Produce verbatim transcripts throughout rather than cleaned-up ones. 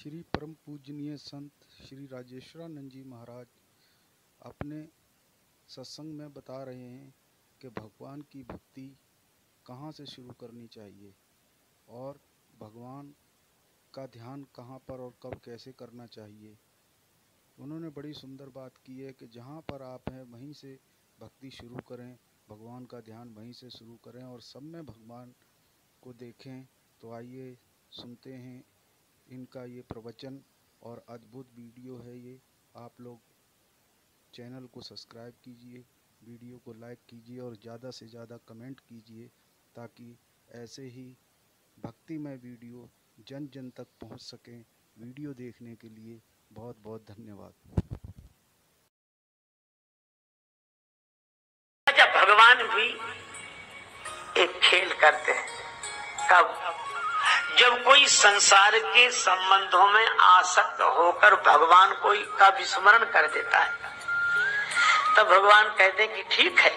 श्री परम पूजनीय संत श्री राजेश्वरानंद जी महाराज अपने सत्संग में बता रहे हैं कि भगवान की भक्ति कहाँ से शुरू करनी चाहिए और भगवान का ध्यान कहाँ पर और कब कैसे करना चाहिए। उन्होंने बड़ी सुंदर बात की है कि जहाँ पर आप हैं वहीं से भक्ति शुरू करें, भगवान का ध्यान वहीं से शुरू करें और सब में भगवान को देखें। तो आइए सुनते हैं इनका ये प्रवचन और अद्भुत वीडियो है ये। आप लोग चैनल को सब्सक्राइब कीजिए, वीडियो को लाइक कीजिए और ज़्यादा से ज़्यादा कमेंट कीजिए ताकि ऐसे ही भक्तिमय वीडियो जन जन तक पहुंच सकें। वीडियो देखने के लिए बहुत बहुत धन्यवाद। भगवान भी एक खेल करते हैं, कब? जब कोई संसार के संबंधों में आसक्त होकर भगवान को का विस्मरण कर देता है तब भगवान कहते हैं कि ठीक है,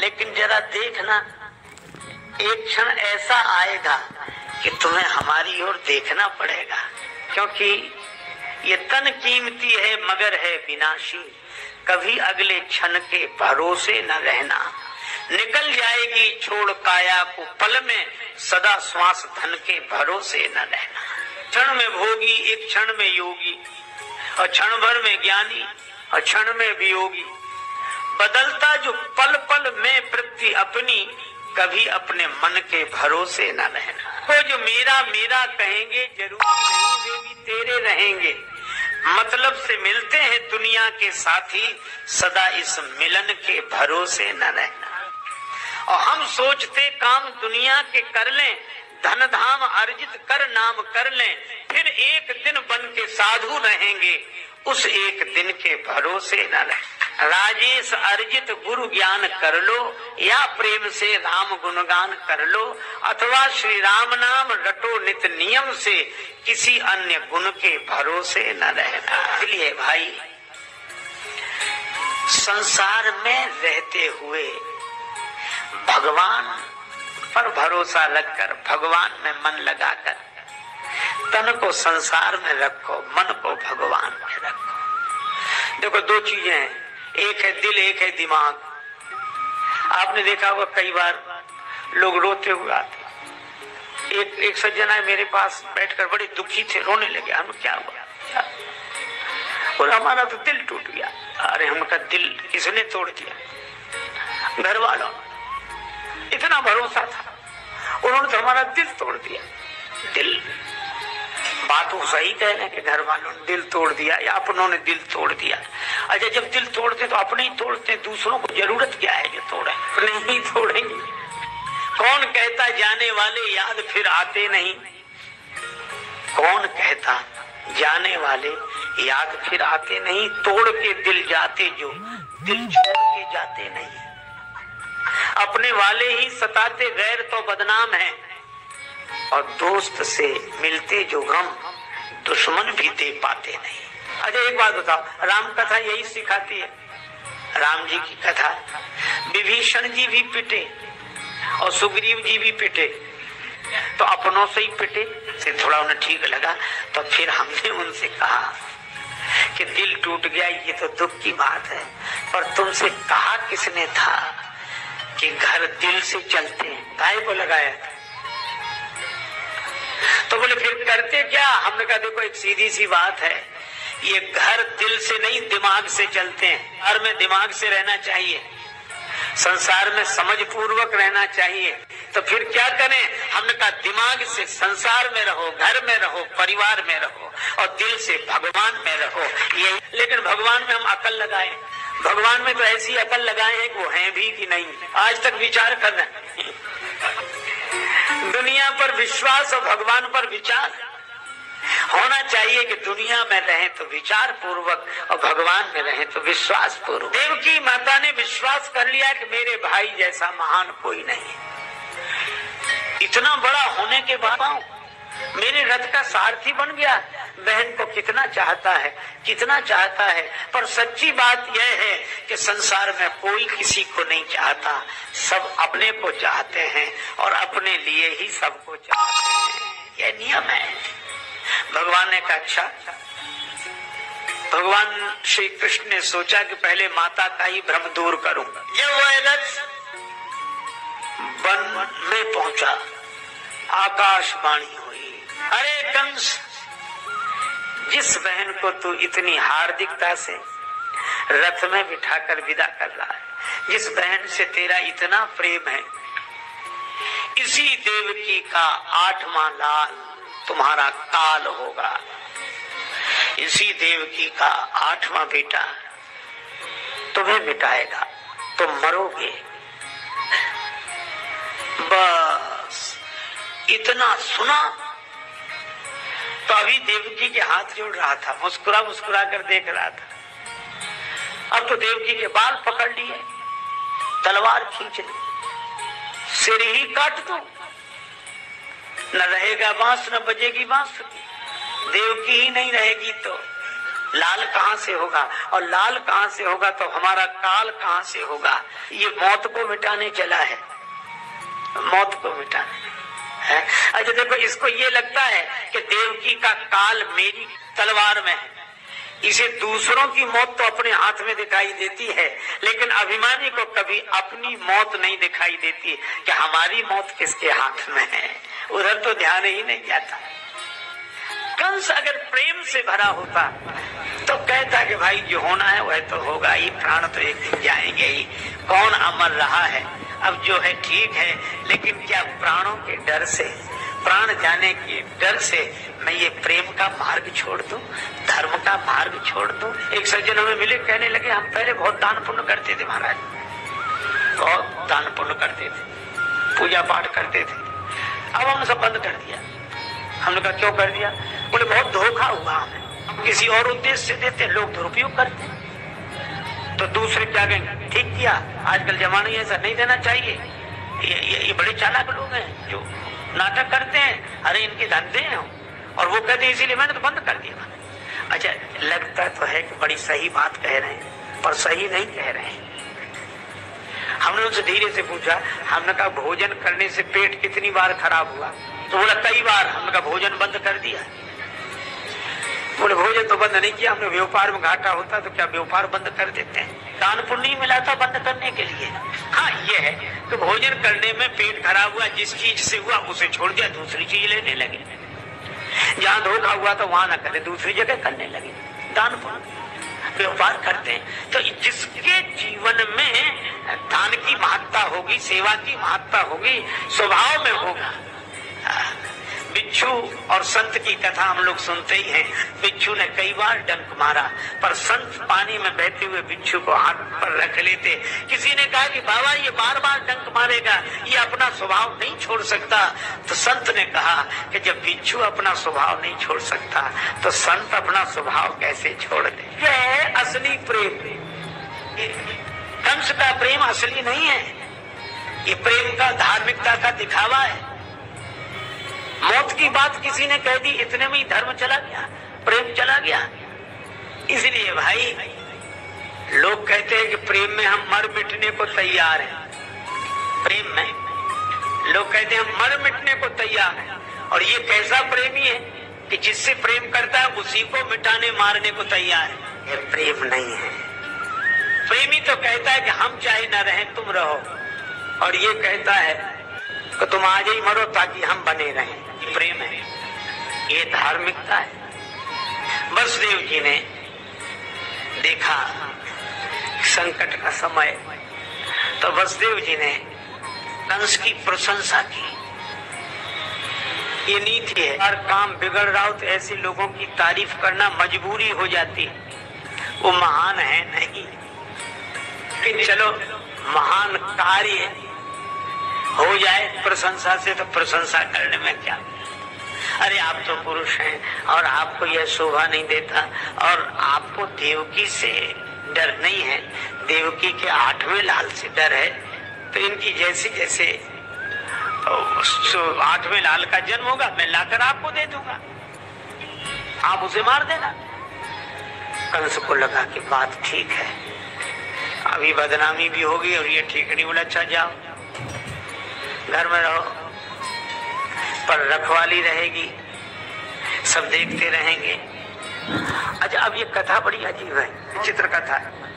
लेकिन जरा देखना, एक क्षण ऐसा आएगा कि तुम्हें हमारी ओर देखना पड़ेगा, क्योंकि ये तन कीमती है मगर है विनाशी। कभी अगले क्षण के भरोसे न रहना, निकल जाएगी छोड़ काया को पल में, सदा श्वास धन के भरोसे न रहना। क्षण में भोगी, एक क्षण में योगी, और क्षण भर में ज्ञानी, और क्षण में वियोगी। बदलता जो पल पल में प्रति अपनी, कभी अपने मन के भरोसे न रहना। वो जो मेरा मेरा कहेंगे जरूरी नहीं वे भी तेरे रहेंगे। मतलब से मिलते हैं दुनिया के साथी, सदा इस मिलन के भरोसे न रहना। और हम सोचते काम दुनिया के कर लें, धन धाम अर्जित कर नाम कर लें, फिर एक दिन बन के साधु रहेंगे, उस एक दिन के भरोसे न रहे। राजेश अर्जित गुरु ज्ञान कर लो, या प्रेम से राम गुणगान कर लो, अथवा श्री राम नाम रटो नित नियम से, किसी अन्य गुण के भरोसे न रहना। इसलिए भाई, संसार में रहते हुए भगवान पर भरोसा रखकर, भगवान में मन लगाकर, तन को संसार में रखो, मन को भगवान में रखो। देखो, दो चीजें हैं, एक है दिल, एक है दिमाग। आपने देखा होगा कई बार लोग रोते हुए आते। एक एक सज्जन आए मेरे पास, बैठकर बड़े दुखी थे, रोने लगे। हम क्या हुआ? और हमारा तो दिल टूट गया। अरे, हमका दिल किसने तोड़ दिया? घर वालों। इतना भरोसा था, उन्होंने तो हमारा दिल तोड़ दिया। दिल, बात वो सही कह रहे हैं कि घर वालों ने दिल तोड़ दिया या अपनों ने दिल तोड़ दिया। अच्छा, जब दिल तोड़ते तो अपने ही तोड़ते, दूसरों को जरूरत क्या है जो तोड़े? अपने ही तोड़ेंगे। कौन कहता जाने वाले याद फिर आते नहीं, कौन कहता जाने वाले याद फिर आते नहीं, तोड़ के दिल जाते जो, दिल छोड़ के जाते नहीं। अपने वाले ही सताते गैर तो बदनाम है, और दोस्त से मिलते जो गम दुश्मन भी दे पाते नहीं। अच्छा, एक बात बताओ, राम कथा यही सिखाती है। राम जी की कथा, विभीषण जी भी पिटे और सुग्रीव जी भी पिटे, तो अपनों से ही पिटे, से थोड़ा उन्हें ठीक लगा, तो फिर हमने उनसे कहा कि दिल टूट गया, ये तो दुख की बात है, पर तुमसे कहा किसने था कि घर दिल से चलते हैं? भाई को लगाया था। तो बोले फिर करते क्या? हमने कहा देखो, एक सीधी सी बात है, ये घर दिल से नहीं दिमाग से चलते हैं। और में दिमाग से रहना चाहिए, संसार में समझ पूर्वक रहना चाहिए। तो फिर क्या करें? हमने कहा दिमाग से संसार में रहो, घर में रहो, परिवार में रहो, और दिल से भगवान में रहो। यही, लेकिन भगवान में हम अकल लगाए, भगवान में तो ऐसी अकल लगाए हैं कि वो है भी कि नहीं, आज तक विचार कर रहे। दुनिया पर विश्वास और भगवान पर विचार होना चाहिए कि दुनिया में रहें तो विचार पूर्वक और भगवान में रहें तो विश्वास पूर्वक। देवकी माता ने विश्वास कर लिया कि मेरे भाई जैसा महान कोई नहीं। इतना बड़ा होने के बाद मेरे रथ का सारथी बन गया। बहन को कितना चाहता है, कितना चाहता है, पर सच्ची बात यह है कि संसार में कोई किसी को नहीं चाहता, सब अपने को चाहते हैं और अपने लिए ही सबको चाहते हैं। यह नियम है। भगवान ने कहा अच्छा। भगवान श्री कृष्ण ने सोचा कि पहले माता का ही भ्रम दूर करूं। जब वह रथ वन में पहुंचा, आकाशवाणी हुई, अरे कंस, जिस बहन को तू इतनी हार्दिकता से रथ में बिठाकर विदा कर रहा है, जिस बहन से तेरा इतना प्रेम है, इसी देवकी का आठवां लाल तुम्हारा काल होगा, इसी देवकी का आठवां बेटा तुम्हें मिटाएगा, तुम मरोगे। बस इतना सुना तो अभी देवकी के हाथ जोड़ रहा था, मुस्कुरा मुस्कुरा कर देख रहा था, अब तो देवकी के बाल पकड़ लिए, तलवार खींच ली, सिर ही काट दो, न रहेगा बांस, न बजेगी बांसुरी, देवकी ही नहीं रहेगी तो लाल कहां से होगा, और लाल कहां से होगा तो हमारा काल कहां से होगा। ये मौत को मिटाने चला है, मौत को मिटाने है। अच्छा देखो, इसको ये लगता है कि देवकी का काल मेरी तलवार में है, इसे दूसरों की मौत तो अपने हाथ में दिखाई देती है, लेकिन अभिमानी को कभी अपनी मौत नहीं दिखाई देती कि हमारी मौत किसके हाथ में है, उधर तो ध्यान ही नहीं जाता। कंस अगर प्रेम से भरा होता तो कहता कि भाई जो होना है वह तो होगा ही, प्राण तो एक दिन जाएंगे ही, कौन अमर रहा है, अब जो है ठीक है, लेकिन क्या प्राणों के डर से, प्राण जाने के डर से मैं ये प्रेम का मार्ग छोड़ दूं, धर्म का मार्ग छोड़ दूं। एक सज्जन हमें मिले, कहने लगे हम पहले बहुत दान पुण्य करते थे महाराज, बहुत दान पुण्य करते थे, पूजा पाठ करते थे, अब हम सब बंद कर दिया। हमने कहा क्यों कर दिया? बोले बहुत धोखा हुआ हमें, हम किसी और उद्देश्य से देते, लोग दुरुपयोग करते, तो दूसरे क्या कहेंगे, ठीक किया, आजकल जमाना ही ऐसा, नहीं देना चाहिए, ये, ये, ये बड़े चालाक लोग हैं जो नाटक करते हैं, अरे इनके धंधे हैं, और वो कहते हैं इसीलिए मैंने तो बंद कर दिया। अच्छा लगता तो है कि बड़ी सही बात कह रहे हैं, पर सही नहीं कह रहे हैं। हमने उनसे धीरे से पूछा, हमने कहा भोजन करने से पेट कितनी बार खराब हुआ? तो बोला कई बार। हमने कहा भोजन बंद कर दिया? बोले भोजन तो बंद नहीं किया हमने, व्यापार में घाटा होता तो क्या व्यापार बंद कर देते हैं, दान पुण्य नहीं मिला था बंद करने के लिए। हाँ ये है कि भोजन करने में पेट खराब हुआ, जिस चीज से हुआ उसे छोड़ दिया, दूसरी चीज लेने लगे, जहाँ धोखा हुआ तो वहां ना करे, दूसरी जगह करने लगे, दान पुण्य व्यापार करते हैं। तो जिसके जीवन में दान की महत्ता होगी, सेवा की महत्ता होगी, स्वभाव में होगा। बिच्छू और संत की कथा हम लोग सुनते ही हैं, बिच्छू ने कई बार डंक मारा, पर संत पानी में बहते हुए बिच्छू को हाथ पर रख लेते। किसी ने कहा कि बाबा ये बार बार डंक मारेगा, ये अपना स्वभाव नहीं छोड़ सकता। तो संत ने कहा कि जब बिच्छू अपना स्वभाव नहीं छोड़ सकता तो संत अपना स्वभाव कैसे छोड़ दे। यह है असली प्रेम। कंस का प्रेम असली नहीं है, ये प्रेम का, धार्मिकता का दिखावा है। मौत की बात किसी ने कह दी, इतने में ही धर्म चला गया, प्रेम चला गया। इसलिए भाई लोग कहते हैं कि प्रेम में हम मर मिटने को तैयार हैं, प्रेम में लोग कहते हैं हम मर मिटने को तैयार हैं, और ये कैसा प्रेमी है कि जिससे प्रेम करता है उसी को मिटाने मारने को तैयार है। ये प्रेम नहीं है। प्रेमी तो कहता है कि हम चाहे ना रहें तुम रहो, और ये कहता है कि तुम आज ही मरो ताकि हम बने रहें। प्रेम है, ये धार्मिकता है। वसुदेव जी ने देखा संकट का समय, तो वसुदेव जी ने कंस की प्रशंसा की। ये नीति है, हर काम बिगड़ रहा हो तो ऐसे लोगों की तारीफ करना मजबूरी हो जाती है, वो महान है नहीं कि चलो महान कार्य हो जाए प्रशंसा से, तो प्रशंसा करने में क्या, अरे आप तो पुरुष हैं और आपको यह शोभा नहीं देता, और आपको देवकी से डर नहीं है, देवकी के आठवें लाल से डर है, तो इनकी जैसे जैसे आठवें लाल का जन्म होगा मैं लाकर आपको दे दूंगा, आप उसे मार देना। कंस को लगा कि बात ठीक है, अभी बदनामी भी होगी और ये ठीक नहीं। बोला अच्छा जाओ घर में रहो, पर रखवाली रहेगी, सब देखते रहेंगे। अच्छा, अब ये कथा बड़ी अजीब है, विचित्र कथा है।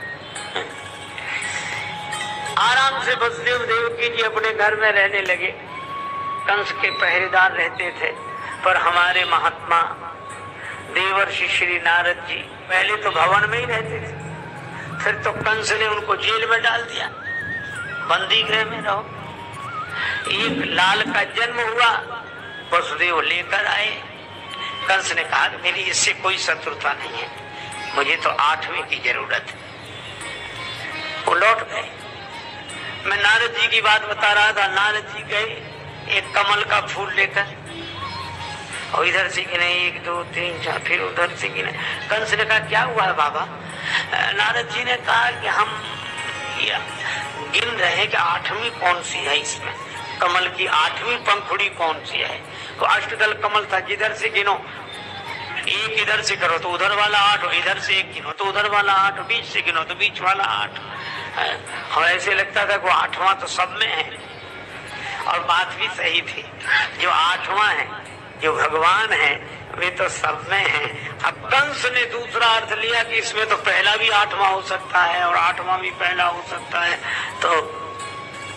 आराम से वसुदेव देवकी जी अपने घर में रहने लगे। कंस के पहरेदार रहते थे, पर हमारे महात्मा देवर्षि श्री नारद जी पहले तो भवन में ही रहते थे, फिर तो कंस ने उनको जेल में डाल दिया, बंदी गृह में रहो। एक लाल का जन्म हुआ, वसुदेव लेकर आए। कंस ने कहा मेरी इससे कोई शत्रुता नहीं है, मुझे तो आठवीं की जरूरत है। वो लौट गए। मैं नारद जी की बात बता रहा था। नारद जी गए एक कमल का फूल लेकर, और इधर से गिने एक दो तीन चार, फिर उधर से गिने। कंस ने कहा क्या हुआ है बाबा? नारद जी ने कहा कि हम गिन रहे हैं कि आठवीं कौन सी है, इसमें कमल की आठवीं पंखुड़ी कौन सी है। तो अष्टदल कमल था, जिधर से गिनो एक इधर से करो तो उधर वाला आठ, और इधर से एक गिनो तो उधर वाला आठ, बीच से गिनो तो बीच वाला आठ। हमें ऐसे लगता था कि आठवां तो सब में है, और बात भी सही थी। जो आठवां है, जो भगवान है, वे तो सब में है। अब कंस ने दूसरा अर्थ लिया कि इसमें तो पहला भी आठवां हो सकता है और आठवां भी पहला हो सकता है। तो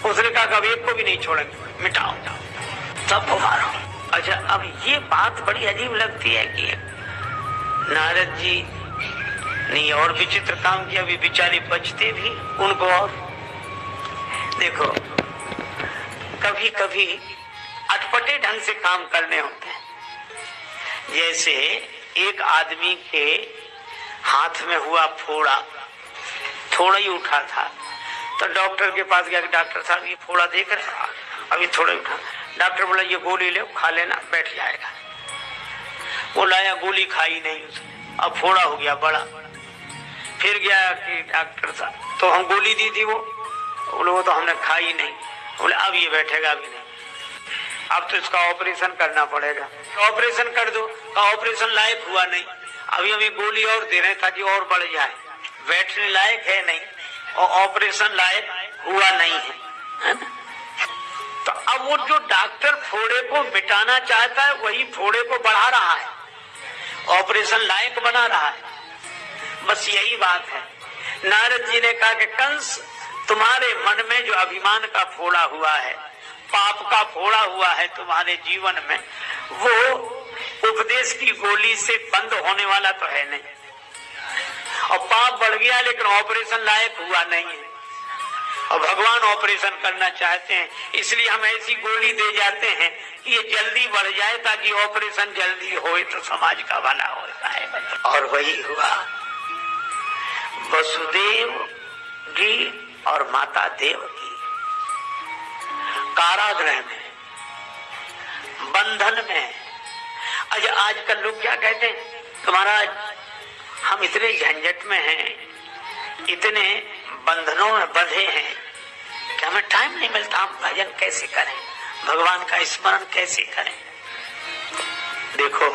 उसने कहा कभी एक को भी नहीं छोड़ेंगे, मिटाओ सबको मारो। अच्छा, अब ये बात बड़ी अजीब लगती है कि नारद जी ने और विचित्र काम किया, भी बेचारे बचते भी उनको। और देखो, कभी कभी अटपटे ढंग से काम करने होते हैं। जैसे एक आदमी के हाथ में हुआ फोड़ा, थोड़ा ही उठा था, तो डॉक्टर के पास गया कि डॉक्टर साहब ये फोड़ा देख रहे हैं, अभी थोड़ा ही उठा। डॉक्टर बोला ये गोली ले, खा लेना, बैठ जाएगा। वो लाया, गोली खाई नहीं उसने, अब फोड़ा हो गया बड़ा। फिर गया कि डॉक्टर साहब तो हम गोली दी थी, वो बोले वो तो हमने खाई नहीं। बोले अब ये बैठेगा भी नहीं, अब तो इसका ऑपरेशन करना पड़ेगा। ऑपरेशन कर दो, ऑपरेशन लायक हुआ नहीं, अभी हमें गोली और दे रहे हैं ताकि और बढ़ जाए, बैठने लायक है नहीं और ऑपरेशन लायक हुआ नहीं है, है ना? तो अब वो जो डॉक्टर फोड़े को मिटाना चाहता है, वही फोड़े को बढ़ा रहा है, ऑपरेशन लायक बना रहा है। बस यही बात है। नारद जी ने कहा कि कंस, तुम्हारे मन में जो अभिमान का फोड़ा हुआ है, पाप का फोड़ा हुआ है तुम्हारे जीवन में, वो उपदेश की गोली से बंद होने वाला तो है नहीं, और पाप बढ़ गया लेकिन ऑपरेशन लायक हुआ नहीं है, और भगवान ऑपरेशन करना चाहते हैं, इसलिए हम ऐसी गोली दे जाते हैं कि ये जल्दी बढ़ जाए ताकि ऑपरेशन जल्दी होए तो समाज का भला हो जाए। और वही हुआ। वसुदेव जी और माता देवकी कारागृह में, बंधन में। अच्छा, आजकल लोग क्या कहते हैं कि महाराज हम इतने झंझट में हैं, इतने बंधनों में बंधे हैं कि हमें टाइम नहीं मिलता, हम भजन कैसे करें, भगवान का स्मरण कैसे करें। देखो,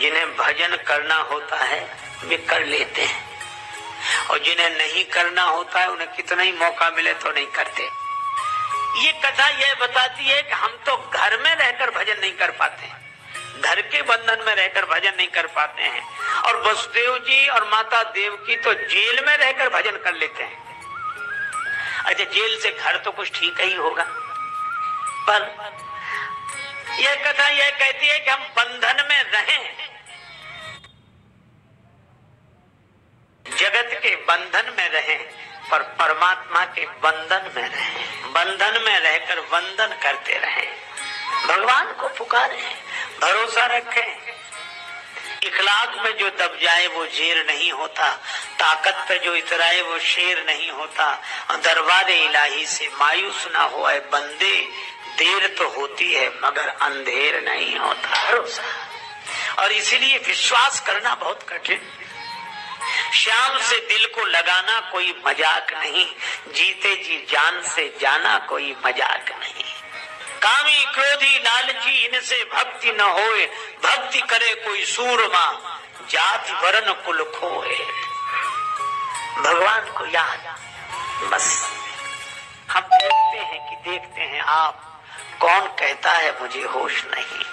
जिन्हें भजन करना होता है वे कर लेते हैं, और जिन्हें नहीं करना होता है उन्हें कितना ही मौका मिले तो नहीं करते। ये कथा यह बताती है कि हम तो घर में रहकर भजन नहीं कर पाते, घर के बंधन में रहकर भजन नहीं कर पाते हैं, और वसुदेव जी और माता देवकी तो जेल में रहकर भजन कर लेते हैं। अच्छा, जेल से घर तो कुछ ठीक ही होगा, पर यह कथा यह कहती है कि हम बंधन में रहें, जगत के बंधन में रहें, पर परमात्मा के बंधन में रहें, बंधन में रहकर वंदन करते रहें, भगवान को पुकारें, भरोसा रखें। इखलाक में जो दब जाए वो जेर नहीं होता, ताकत पे जो इतराए वो शेर नहीं होता। दरबारे इलाही से मायूस ना होए बंदे, देर तो होती है मगर अंधेर नहीं होता। भरोसा, और इसीलिए विश्वास करना बहुत कठिन। श्याम से दिल को लगाना कोई मजाक नहीं, जीते जी जान से जाना कोई मजाक नहीं। कामी क्रोधी लालची इनसे भक्ति न होए, भक्ति करे कोई सूरमा, जात वरन कुल खोए। भगवान को याद। बस हम देखते हैं कि देखते हैं आप, कौन कहता है मुझे होश नहीं,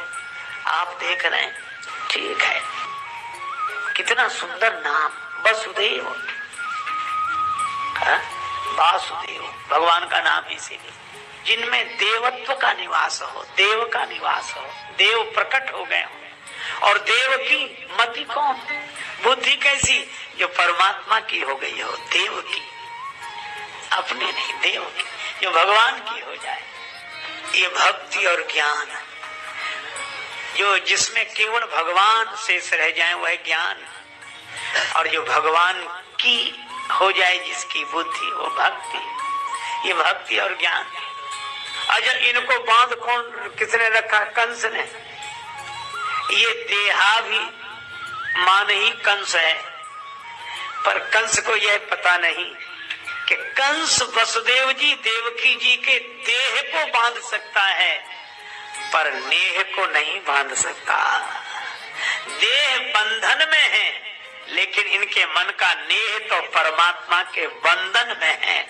आप देख रहे हैं। ठीक है। कितना सुंदर नाम वसुदेव, वासुदेव भगवान का नाम है। इसीलिए जिनमें देवत्व का निवास हो, देव का निवास हो, देव प्रकट हो गए हो। और देव की मति कौन, बुद्धि कैसी, जो परमात्मा की हो गई हो, देव की, अपने नहीं देव की, जो भगवान की हो जाए। ये भक्ति और ज्ञान, जो जिसमें केवल भगवान शेष रह जाए वह ज्ञान, और जो भगवान की हो जाए जिसकी बुद्धि, वो भक्ति। ये भक्ति और ज्ञान। अच्छा, इनको बांध कौन, किसने रखा? कंस ने। ये देहा भी मान ही कंस है, पर कंस को यह पता नहीं कि कंस वसुदेव जी देवकी जी के देह को बांध सकता है पर नेह को नहीं बांध सकता। देह बंधन में है लेकिन इनके मन का नेह तो परमात्मा के बंधन में है।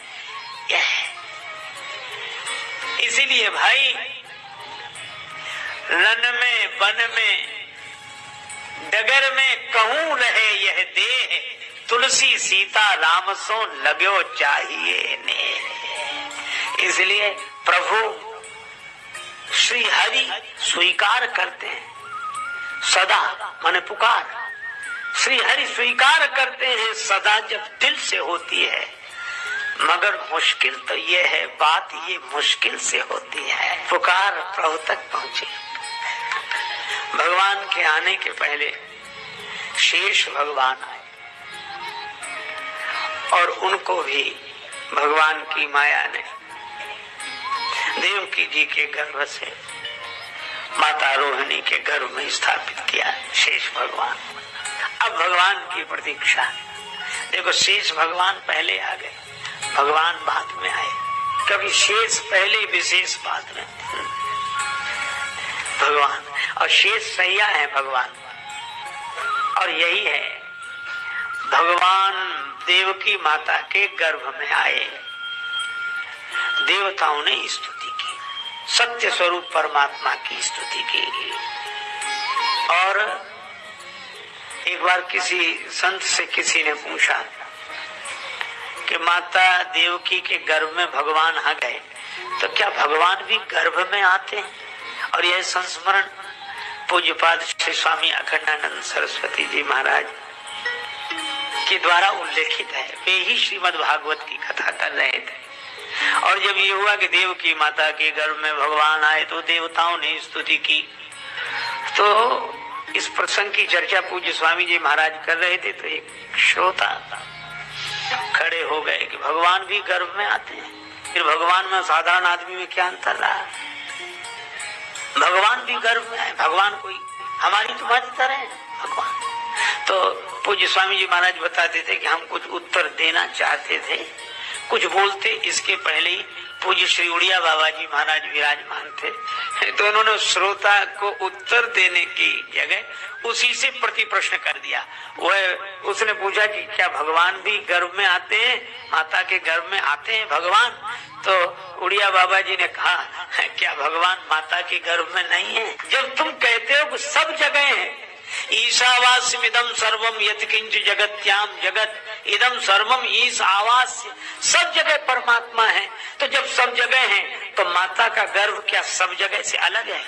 इसीलिए भाई, रण में वन में डगर में कहूं रहे यह देह, तुलसी सीता राम सो लगो चाहिए नेह। इसलिए प्रभु श्री हरि स्वीकार करते हैं सदा, माने पुकार श्री हरि स्वीकार करते हैं सदा जब दिल से होती है। मगर मुश्किल तो ये है, बात ये मुश्किल से होती है, पुकार प्रभु तक पहुंचे। भगवान के आने के पहले शेष भगवान आए और उनको भी भगवान की माया ने देवकी जी के गर्भ से माता रोहिणी के गर्भ में स्थापित किया शेष भगवान। अब भगवान की प्रतीक्षा। देखो, शेष भगवान पहले आ गए, भगवान बाद में आए। कभी शेष पहले, विशेष बाद में भगवान। और शेष सैया है भगवान। और यही है, भगवान देवकी माता के गर्भ में आए, देवताओं ने स्तुति की, सत्य स्वरूप परमात्मा की स्तुति की। और एक बार किसी संत से किसी ने पूछा कि माता देवकी के गर्भ में भगवान आ गए, तो क्या भगवान भी गर्भ में आते हैं? और यह संस्मरण पूज्यपाद श्री स्वामी अखंडानंद सरस्वती जी महाराज के द्वारा उल्लेखित है। वे ही श्रीमद् भागवत की कथा कर रहे थे। और जब ये हुआ कि देवकी माता के गर्भ में भगवान आए तो देवताओं ने स्तुति की। तो इस प्रसंग की चर्चा पूज्य स्वामी जी महाराज कर रहे थे, तो एक श्रोता खड़े हो गए कि भगवान भी गर्भ में आते हैं, फिर भगवान में साधारण आदमी में क्या अंतर रहा? भगवान भी गर्भ में है, भगवान कोई हमारी तुम्हारी तरह है भगवान। तो पूज्य स्वामी जी महाराज बताते थे कि हम कुछ उत्तर देना चाहते थे, कुछ बोलते इसके पहले ही पूज्य श्री उड़िया बाबा जी महाराज विराजमान थे, तो उन्होंने श्रोता को उत्तर देने की जगह उसी से प्रति प्रश्न कर दिया। वह उसने पूछा कि क्या भगवान भी गर्भ में आते हैं, माता के गर्भ में आते हैं भगवान? तो उड़िया बाबा जी ने कहा, क्या भगवान माता के गर्भ में नहीं है? जब तुम कहते हो कि सब जगह है, ईशावास्यमिदं सर्वं यत्किंच जगत्याम जगत इदं सर्वं ईश आवास्य, सब जगह परमात्मा है। तो जब सब जगह है तो माता का गर्भ क्या सब जगह से अलग है?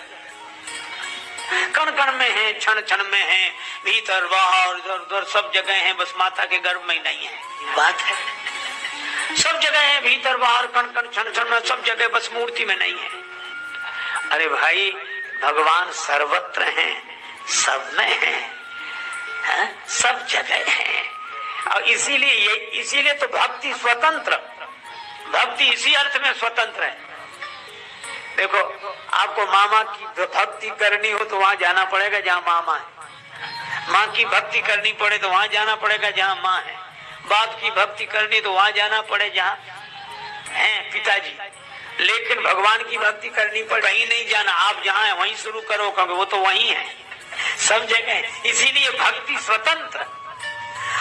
कण कण में है, क्षण क्षण में है, भीतर बाहर इधर उधर सब जगह है, बस माता के गर्भ में नहीं है। बात है, सब जगह है, भीतर बाहर कण कण क्षण क्षण में सब जगह, बस मूर्ति में नहीं है। अरे भाई, भगवान सर्वत्र है, सब में है, है? सब जगह है। और इसीलिए ये इसीलिए तो भक्ति स्वतंत्र, भक्ति इसी अर्थ में स्वतंत्र है। देखो, आपको मामा की भक्ति करनी हो तो वहां जाना पड़ेगा जहाँ मामा है, माँ की भक्ति करनी पड़े तो वहां जाना पड़ेगा जहाँ माँ है, बाप की भक्ति करनी तो वहां जाना पड़े जहाँ है पिताजी। लेकिन भगवान की भक्ति करनी पड़े कहीं नहीं जाना, आप जहाँ है वहीं शुरू करो, क्योंकि वो तो वही है, सब जगह। इसीलिए भक्ति स्वतंत्र।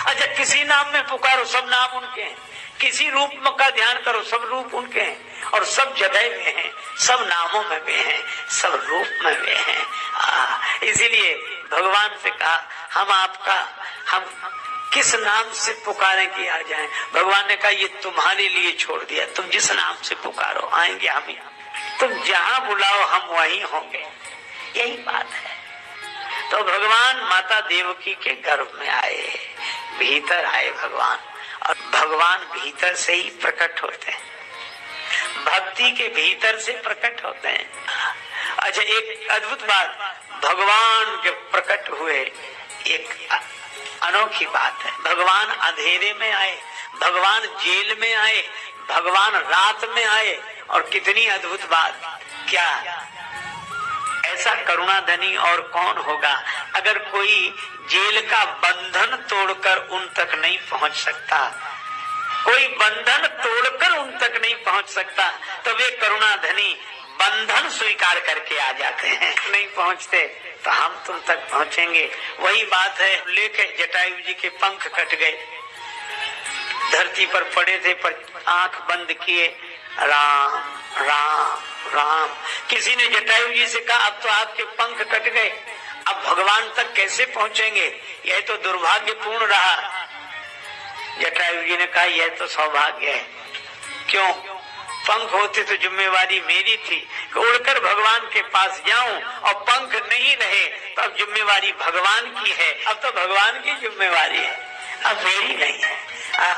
अच्छा, किसी नाम में पुकारो, सब नाम उनके हैं, किसी रूप का ध्यान करो, सब रूप उनके हैं, और सब जगह में हैं, सब नामों में भी हैं, सब रूप में भी हैं। इसीलिए भगवान से कहा हम आपका हम किस नाम से पुकारें कि आ जाएं। भगवान ने कहा ये तुम्हारे लिए छोड़ दिया, तुम जिस नाम से पुकारो आएंगे हम यहाँ, तुम जहाँ बुलाओ हम वहीं होंगे, यही बात है। तो भगवान माता देवकी के गर्भ में आए, भीतर आए भगवान, और भगवान भीतर से ही प्रकट होते हैं, भक्ति के भीतर से प्रकट होते हैं। अच्छा, एक अद्भुत बात, भगवान जब प्रकट हुए एक अनोखी बात है, भगवान अंधेरे में आए, भगवान जेल में आए, भगवान रात में आए, और कितनी अद्भुत बात, क्या ऐसा करुणाधनी और कौन होगा। अगर कोई जेल का बंधन तोड़कर उन तक नहीं पहुंच सकता, कोई बंधन तोड़कर उन तक नहीं पहुंच सकता, तो वे करुणाधनी बंधन स्वीकार करके आ जाते हैं। नहीं पहुंचते तो हम तुम तक पहुंचेंगे। वही बात है, लेके जटायु जी के पंख कट गए, धरती पर पड़े थे, पर आंख बंद किए, राम राम राम। किसी ने जटायु जी से कहा अब तो आपके पंख कट गए, अब भगवान तक कैसे पहुंचेंगे, यह तो दुर्भाग्यपूर्ण रहा। जटायु जी ने कहा यह तो सौभाग्य है, क्यों, पंख होते तो जिम्मेवारी मेरी थी कि उड़कर भगवान के पास जाऊं, और पंख नहीं रहे तो अब जिम्मेवारी भगवान की है, अब तो भगवान की जिम्मेवारी है, अब मेरी नहीं है। आ,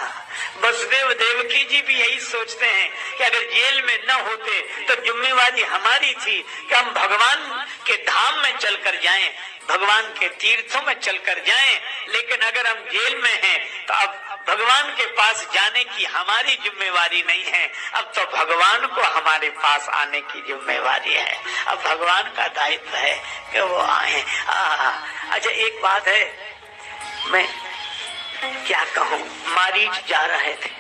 वसुदेव देवकी जी भी यही सोचते हैं कि अगर जेल में न होते तो जिम्मेवारी हमारी थी कि हम भगवान के धाम में चलकर जाएं, भगवान के तीर्थों में चलकर जाएं, लेकिन अगर हम जेल में हैं तो अब भगवान के पास जाने की हमारी जिम्मेवारी नहीं है, अब तो भगवान को हमारे पास आने की जिम्मेवारी है, अब भगवान का दायित्व है कि वो आए। अच्छा, एक बात है, मैं क्या कहूँ, मारीच जा रहे थे,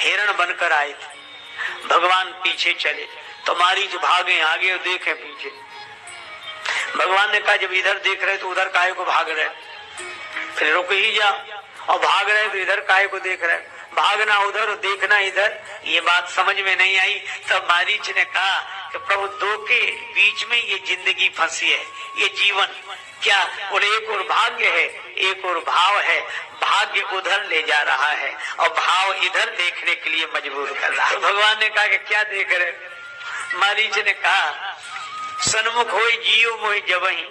हिरण बनकर आए थे, भगवान पीछे चले तो मारीच भागे, आगे देखे पीछे। भगवान ने कहा जब इधर देख रहे तो उधर काहे को भाग रहे, फिर रुक ही जा, और भाग रहे तो इधर काहे को देख रहे, भागना उधर और देखना इधर, ये बात समझ में नहीं आई। तब मारीच ने कहा कि प्रभु दो के बीच में ये जिंदगी फंसी है, ये जीवन क्या, और एक और भाग्य है, एक और भाव है, भाग्य उधर ले जा रहा है और भाव इधर देखने के लिए मजबूर कर रहा है। भगवान ने कहा कि क्या देख रहे, मारीच ने कहा सन्मुख होई जीव मोहि जबही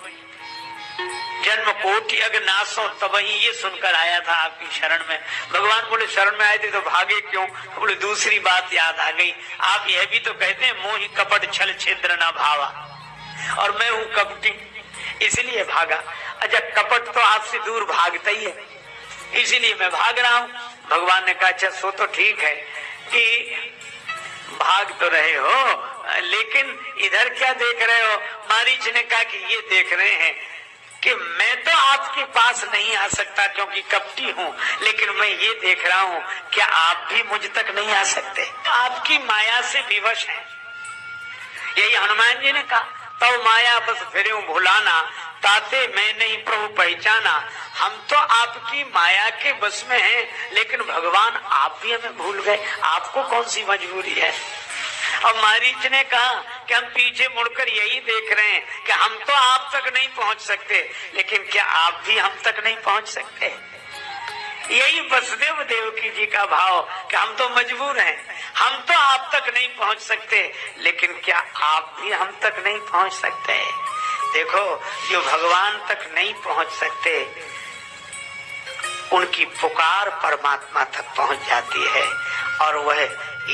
जन्म कोटि अग्नासो तबही, ये सुनकर आया था आपकी शरण में। भगवान बोले शरण में आए थे तो भागे क्यों, बोले दूसरी बात याद आ गई, आप यह भी तो कहते हैं मोहि कपट छल छिद्र ना भावा, और मैं हूँ कपटी इसलिए भागा। अच्छा, कपट तो आपसे दूर भागता ही है, इसीलिए मैं भाग रहा हूँ। भगवान ने कहा अच्छा सो तो ठीक है कि भाग तो रहे हो, लेकिन इधर क्या देख रहे हो। मारीच ने कहा कि ये देख रहे हैं कि मैं तो आपके पास नहीं आ सकता क्योंकि कपटी हूँ, लेकिन मैं ये देख रहा हूँ क्या आप भी मुझ तक नहीं आ सकते, आपकी माया से विवश है। यही हनुमान जी ने कहा तो माया बस फिर भुलाना, ताते मैं नहीं प्रभु पहचाना। हम तो आपकी माया के बस में हैं, लेकिन भगवान आप भी हमें भूल गए, आपको कौन सी मजबूरी है। और मारीच ने कहा कि हम पीछे मुड़कर यही देख रहे हैं कि हम तो आप तक नहीं पहुंच सकते, लेकिन क्या आप भी हम तक नहीं पहुंच सकते। यही वसुदेव देवकी जी का भाव कि हम तो मजबूर हैं, हम तो आप तक नहीं पहुंच सकते, लेकिन क्या आप भी हम तक नहीं पहुंच सकते। देखो, जो भगवान तक नहीं पहुंच सकते उनकी पुकार परमात्मा तक पहुंच जाती है, और वह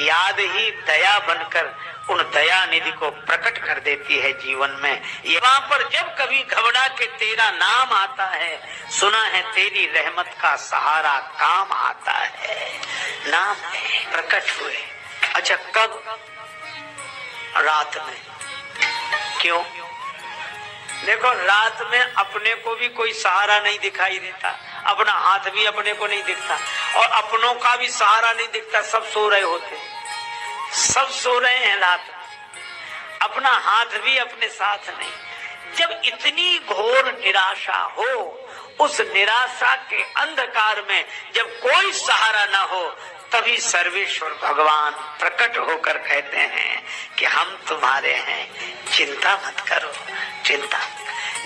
याद ही दया बनकर उन दया निधि को प्रकट कर देती है जीवन में। यहाँ पर जब कभी घबरा के तेरा नाम आता है, सुना है तेरी रहमत का सहारा काम आता है, नाम प्रकट हुए। अच्छा, कब, रात में, क्यों, देखो रात में अपने को भी कोई सहारा नहीं दिखाई देता, अपना हाथ भी अपने को नहीं दिखता, और अपनों का भी सहारा नहीं दिखता, सब सो रहे होते, सब सो रहे हैं रात, अपना हाथ भी अपने साथ नहीं। जब इतनी घोर निराशा हो, उस निराशा के अंधकार में जब कोई सहारा ना हो, तभी सर्वेश्वर भगवान प्रकट होकर कहते हैं कि हम तुम्हारे हैं, चिंता मत करो। चिंता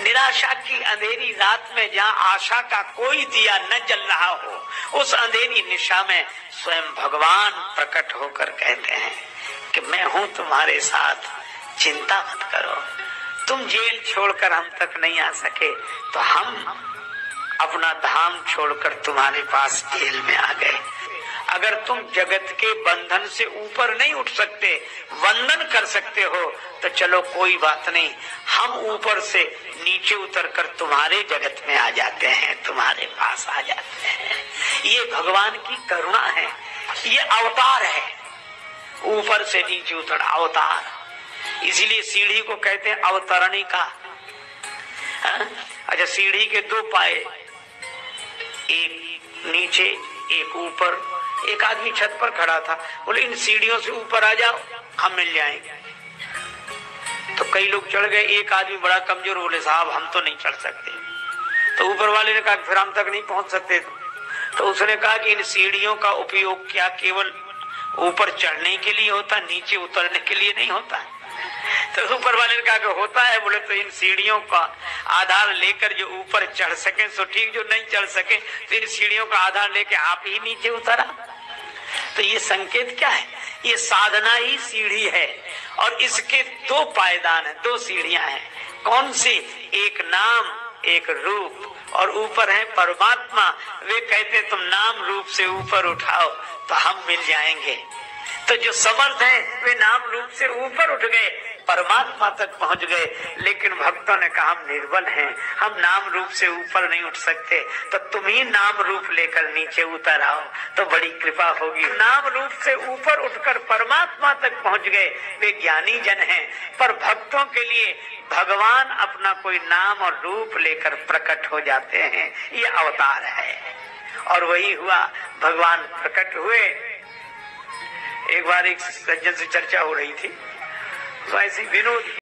निराशा की अंधेरी रात में जहाँ आशा का कोई दिया न जल रहा हो, उस अंधेरी निशा में स्वयं भगवान प्रकट होकर कहते हैं कि मैं हूँ तुम्हारे साथ, चिंता मत करो। तुम जेल छोड़कर हम तक नहीं आ सके तो हम अपना धाम छोड़कर तुम्हारे पास जेल में आ गए। अगर तुम जगत के बंधन से ऊपर नहीं उठ सकते, वंदन कर सकते हो तो चलो कोई बात नहीं, हम ऊपर से नीचे उतरकर तुम्हारे जगत में आ जाते हैं, तुम्हारे पास आ जाते हैं। ये भगवान की करुणा है, ये अवतार है, ऊपर से नीचे उतर अवतार। इसीलिए सीढ़ी को कहते हैं अवतरणी का। अच्छा, सीढ़ी के दो पाए, एक नीचे एक ऊपर। एक आदमी छत पर खड़ा था, बोले इन सीढ़ियों से ऊपर आ जाओ हम मिल जाएंगे। तो कई लोग चढ़ गए, एक आदमी बड़ा कमजोर, बोले साहब हम तो नहीं चढ़ सकते। तो ऊपर वाले ने कहा फिर हम तक नहीं पहुंच सकते। तो उसने कहा कि इन सीढ़ियों का उपयोग क्या केवल ऊपर चढ़ने के लिए होता, नीचे उतरने के लिए नहीं होता? तो ऊपर वाले ने कहा कि होता है। बोले तो इन सीढ़ियों का आधार लेकर जो ऊपर चढ़ सके सो ठीक, जो नहीं चढ़ सके तो इन सीढ़ियों का आधार लेके आप ही नीचे उतरा। तो ये संकेत क्या है? ये साधना ही सीढ़ी है और इसके दो पायदान है, दो सीढ़ियां हैं। कौन सी? एक नाम, एक रूप। और ऊपर है परमात्मा। वे कहते तुम नाम रूप से ऊपर उठाओ तो हम मिल जाएंगे। तो जो समर्थ है वे नाम रूप से ऊपर उठ गए, परमात्मा तक पहुंच गए। लेकिन भक्तों ने कहा हम निर्बल हैं, हम नाम रूप से ऊपर नहीं उठ सकते, तो तुम ही नाम रूप लेकर नीचे उतर आओ तो बड़ी कृपा होगी। नाम रूप से ऊपर उठकर परमात्मा तक पहुंच गए, वे ज्ञानी जन हैं। पर भक्तों के लिए भगवान अपना कोई नाम और रूप लेकर प्रकट हो जाते हैं, ये अवतार है। और वही हुआ, भगवान प्रकट हुए। एक बार एक सज्जन से चर्चा हो रही थी, तो ऐसी विनोद